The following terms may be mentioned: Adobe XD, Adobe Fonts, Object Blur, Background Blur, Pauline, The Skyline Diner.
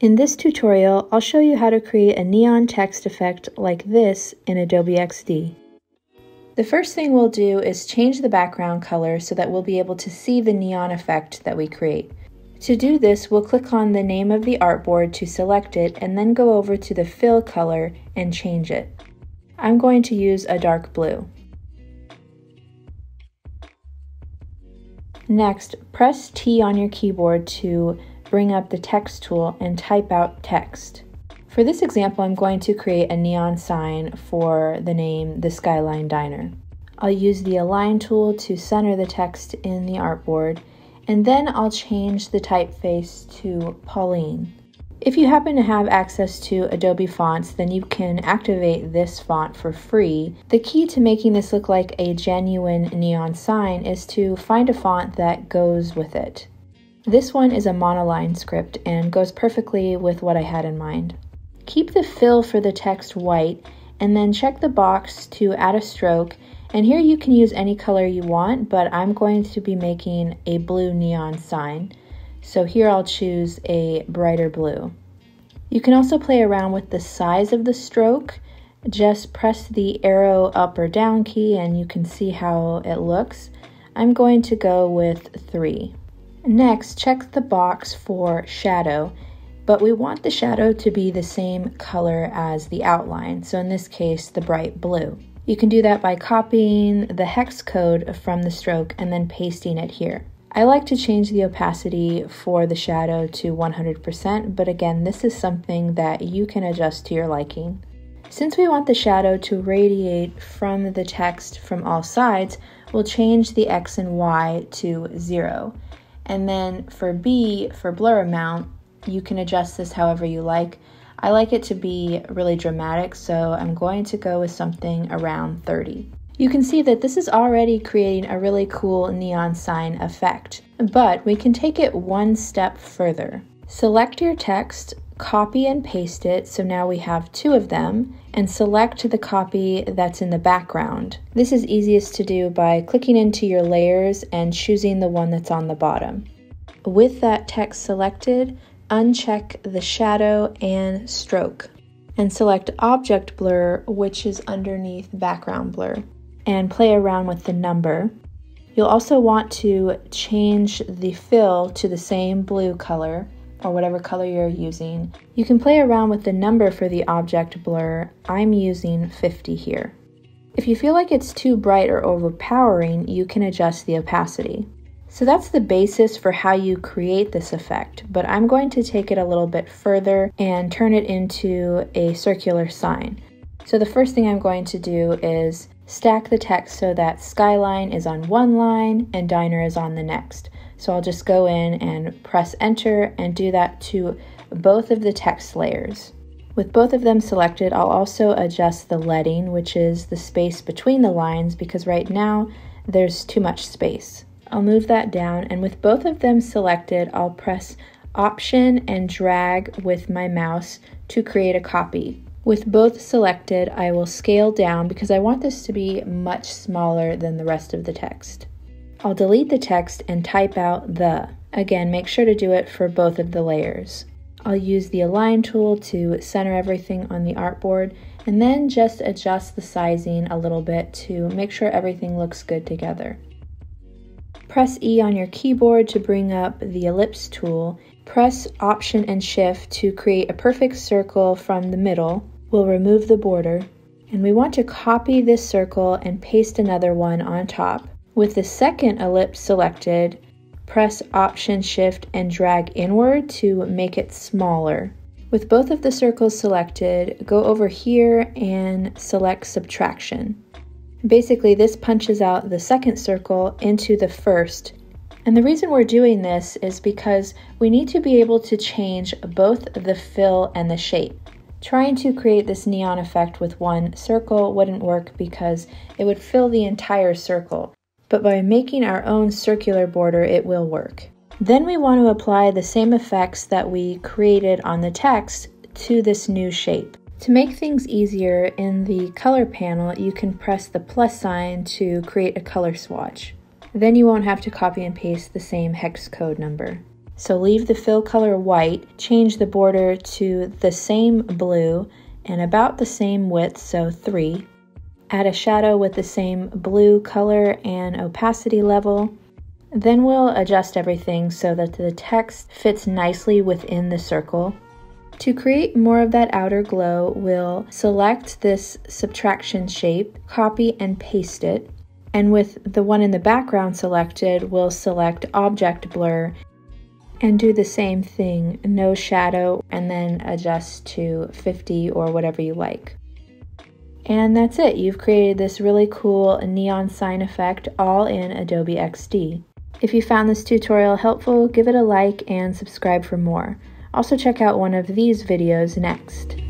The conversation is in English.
In this tutorial, I'll show you how to create a neon text effect like this in Adobe XD. The first thing we'll do is change the background color so that we'll be able to see the neon effect that we create. To do this, we'll click on the name of the artboard to select it and then go over to the fill color and change it. I'm going to use a dark blue. Next, press T on your keyboard to bring up the text tool and type out text. For this example, I'm going to create a neon sign for the name The Skyline Diner. I'll use the Align tool to center the text in the artboard, and then I'll change the typeface to Pauline. If you happen to have access to Adobe Fonts, then you can activate this font for free. The key to making this look like a genuine neon sign is to find a font that goes with it. This one is a monoline script and goes perfectly with what I had in mind. Keep the fill for the text white and then check the box to add a stroke, and here you can use any color you want, but I'm going to be making a blue neon sign. So here I'll choose a brighter blue. You can also play around with the size of the stroke. Just press the arrow up or down key and you can see how it looks. I'm going to go with 3. Next, check the box for shadow, but we want the shadow to be the same color as the outline, so in this case, the bright blue. You can do that by copying the hex code from the stroke and then pasting it here. I like to change the opacity for the shadow to 100%, but again, this is something that you can adjust to your liking. Since we want the shadow to radiate from the text from all sides, we'll change the X and Y to 0. And then for B, for blur amount, you can adjust this however you like. I like it to be really dramatic, so I'm going to go with something around 30. You can see that this is already creating a really cool neon sign effect, but we can take it one step further. Select your text, copy and paste it, so now we have two of them, and select the copy that's in the background. This is easiest to do by clicking into your layers and choosing the one that's on the bottom. With that text selected, uncheck the shadow and stroke, and select object blur, which is underneath background blur, and play around with the number. You'll also want to change the fill to the same blue color, or whatever color you're using. You can play around with the number for the object blur. I'm using 50 here. If you feel like it's too bright or overpowering, you can adjust the opacity. So that's the basis for how you create this effect, but I'm going to take it a little bit further and turn it into a circular sign. So the first thing I'm going to do is stack the text so that Skyline is on one line and Diner is on the next. So I'll just go in and press enter and do that to both of the text layers. With both of them selected, I'll also adjust the leading, which is the space between the lines, because right now there's too much space. I'll move that down, and with both of them selected, I'll press Option and drag with my mouse to create a copy. With both selected, I will scale down because I want this to be much smaller than the rest of the text. I'll delete the text and type out the. Again, make sure to do it for both of the layers. I'll use the Align tool to center everything on the artboard and then just adjust the sizing a little bit to make sure everything looks good together. Press E on your keyboard to bring up the ellipse tool. Press Option and Shift to create a perfect circle from the middle. We'll remove the border, and we want to copy this circle and paste another one on top. With the second ellipse selected, press Option, Shift, and drag inward to make it smaller. With both of the circles selected, go over here and select Subtraction. Basically, this punches out the second circle into the first. And the reason we're doing this is because we need to be able to change both the fill and the shape. Trying to create this neon effect with one circle wouldn't work because it would fill the entire circle. But by making our own circular border, it will work. Then we want to apply the same effects that we created on the text to this new shape. To make things easier, in the color panel, you can press the plus sign to create a color swatch. Then you won't have to copy and paste the same hex code number. So leave the fill color white, change the border to the same blue and about the same width, so 3. Add a shadow with the same blue color and opacity level. Then we'll adjust everything so that the text fits nicely within the circle. To create more of that outer glow, we'll select this subtraction shape, copy and paste it. And with the one in the background selected, we'll select Object Blur and do the same thing, no shadow, and then adjust to 50 or whatever you like. And that's it, you've created this really cool neon sign effect all in Adobe XD. If you found this tutorial helpful, give it a like and subscribe for more. Also check out one of these videos next.